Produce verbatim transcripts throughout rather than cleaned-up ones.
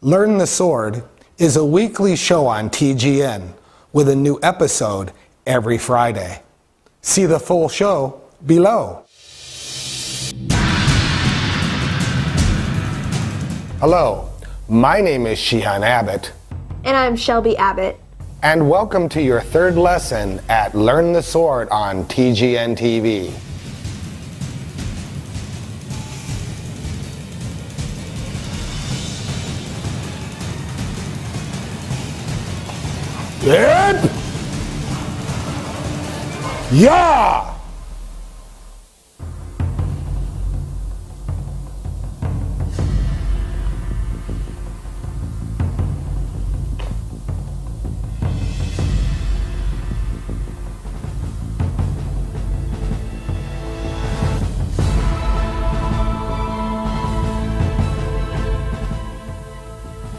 Learn the Sword is a weekly show on T G N with a new episode every Friday. See the full show below. Hello, my name is Shihan Abbott. And I'm Shelby Abbott. And welcome to your third lesson at Learn the Sword on T G N T V. Yep. Yeah.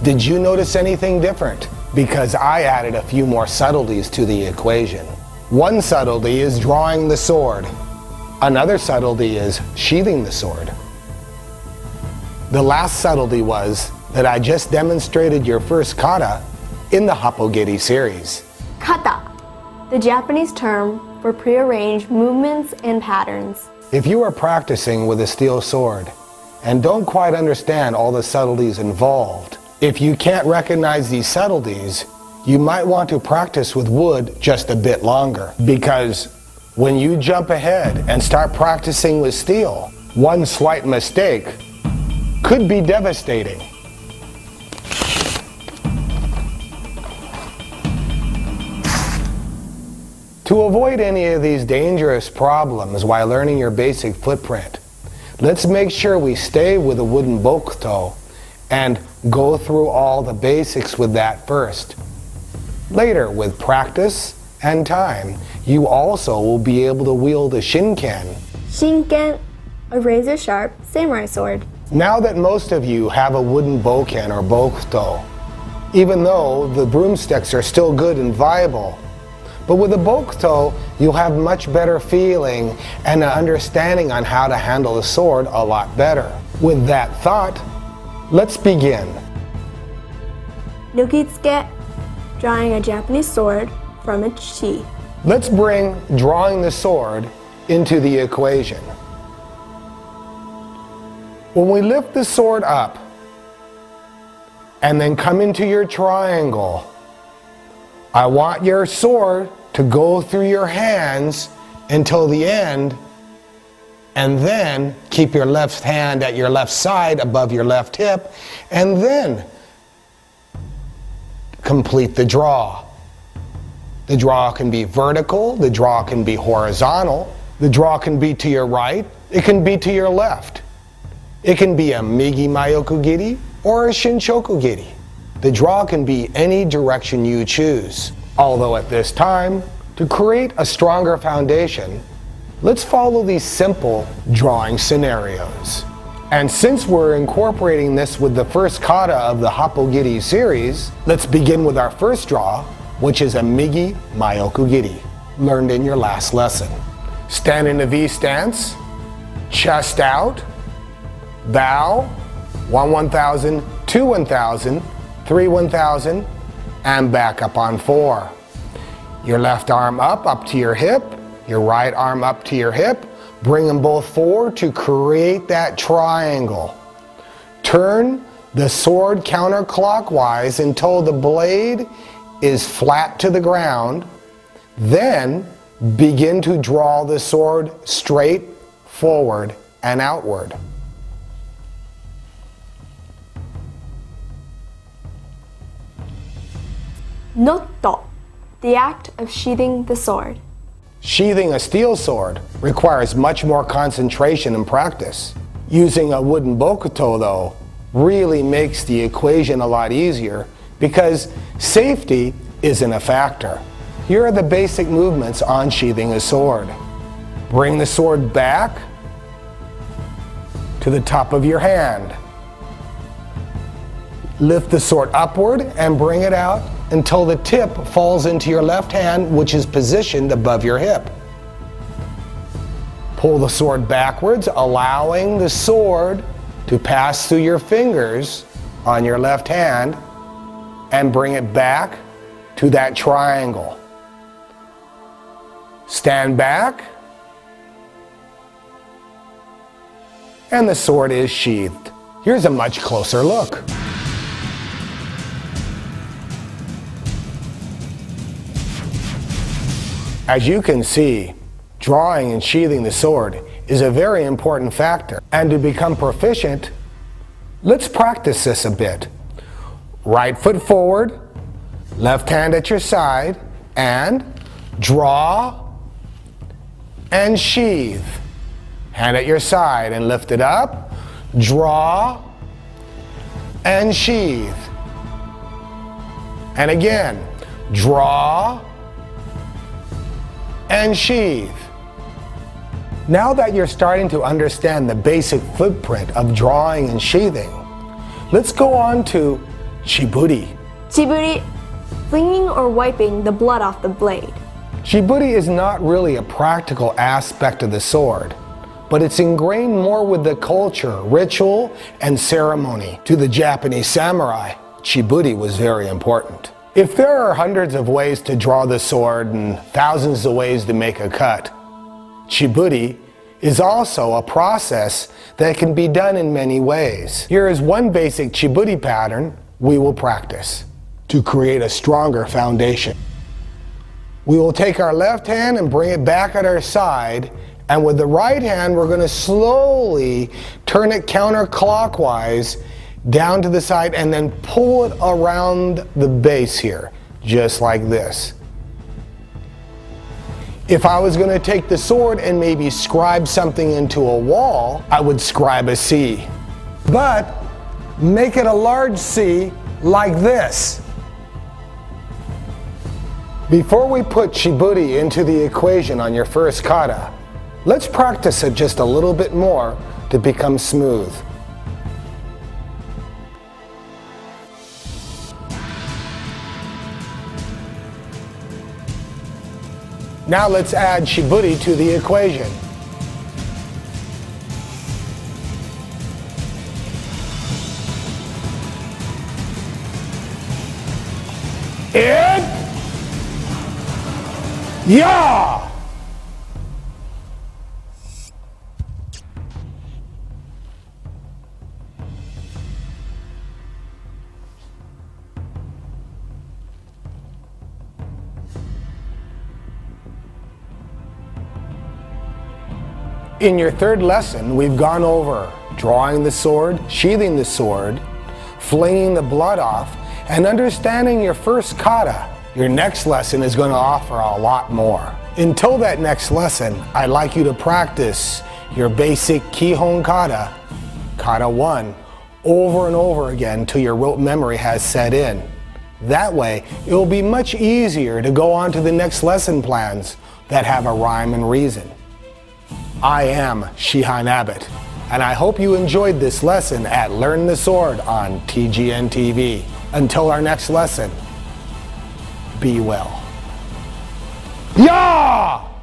Did you notice anything different? Because I added a few more subtleties to the equation. One subtlety is drawing the sword. Another subtlety is sheathing the sword. The last subtlety was that I just demonstrated your first kata in the Happōgiri series. Kata, the Japanese term for prearranged movements and patterns. If you are practicing with a steel sword and don't quite understand all the subtleties involved, if you can't recognize these subtleties, you might want to practice with wood just a bit longer. Because when you jump ahead and start practicing with steel, one slight mistake could be devastating. To avoid any of these dangerous problems while learning your basic footprint, let's make sure we stay with a wooden bokuto and go through all the basics with that first. Later, with practice and time, you also will be able to wield a Shinken. Shinken, a razor-sharp samurai sword. Now that most of you have a wooden Bokken or Bokuto, even though the broomsticks are still good and viable, but with a Bokuto, you'll have much better feeling and an understanding on how to handle a sword a lot better. With that thought, let's begin. Nukitsuke, drawing a Japanese sword from its sheath. Let's bring drawing the sword into the equation. When we lift the sword up and then come into your triangle, I want your sword to go through your hands until the end, and then keep your left hand at your left side above your left hip, and then complete the draw. The draw can be vertical, the draw can be horizontal, the draw can be to your right, it can be to your left. It can be a Migi Mayokogiri or a Shinchoku giri. The draw can be any direction you choose. Although at this time, to create a stronger foundation, let's follow these simple drawing scenarios. And since we're incorporating this with the first kata of the Happōgiri series, let's begin with our first draw, which is a Migi Mayokogiri, learned in your last lesson. Stand in a V stance, chest out, bow, one one thousand, two one thousand, three one thousand, and back up on four. Your left arm up, up to your hip, your right arm up to your hip, bring them both forward to create that triangle. Turn the sword counterclockwise until the blade is flat to the ground, then begin to draw the sword straight forward and outward. Notto, the act of sheathing the sword. Sheathing a steel sword requires much more concentration and practice. Using a wooden bokuto, though, really makes the equation a lot easier because safety isn't a factor. Here are the basic movements on sheathing a sword. Bring the sword back to the top of your hand. Lift the sword upward and bring it out until the tip falls into your left hand, which is positioned above your hip. Pull the sword backwards, allowing the sword to pass through your fingers on your left hand and bring it back to that triangle. Stand back, and the sword is sheathed. Here's a much closer look. As you can see, drawing and sheathing the sword is a very important factor. And to become proficient, let's practice this a bit. Right foot forward, left hand at your side, and draw and sheathe. Hand at your side and lift it up, draw and sheathe. And again, draw and sheathe. Now that you're starting to understand the basic footprint of drawing and sheathing, let's go on to chiburi. Chiburi, flinging or wiping the blood off the blade. Chiburi is not really a practical aspect of the sword, but it's ingrained more with the culture, ritual, and ceremony. To the Japanese samurai, chiburi was very important. If there are hundreds of ways to draw the sword and thousands of ways to make a cut, chiburi is also a process that can be done in many ways. Here is one basic chiburi pattern we will practice to create a stronger foundation. We will take our left hand and bring it back at our side, and with the right hand we're going to slowly turn it counterclockwise down to the side and then pull it around the base here, just like this. If I was going to take the sword and maybe scribe something into a wall, I would scribe a C, but make it a large C like this. Before we put chiburi into the equation on your first kata, let's practice it just a little bit more to become smooth. Now let's add chiburi to the equation. It, yeah! In your third lesson, we've gone over drawing the sword, sheathing the sword, flinging the blood off, and understanding your first kata. Your next lesson is going to offer a lot more. Until that next lesson, I'd like you to practice your basic Kihon Kata, Kata one, over and over again till your rote memory has set in. That way, it will be much easier to go on to the next lesson plans that have a rhyme and reason. I am Shihan Abbott, and I hope you enjoyed this lesson at Learn the Sword on T G N T V. Until our next lesson, be well. Yeah!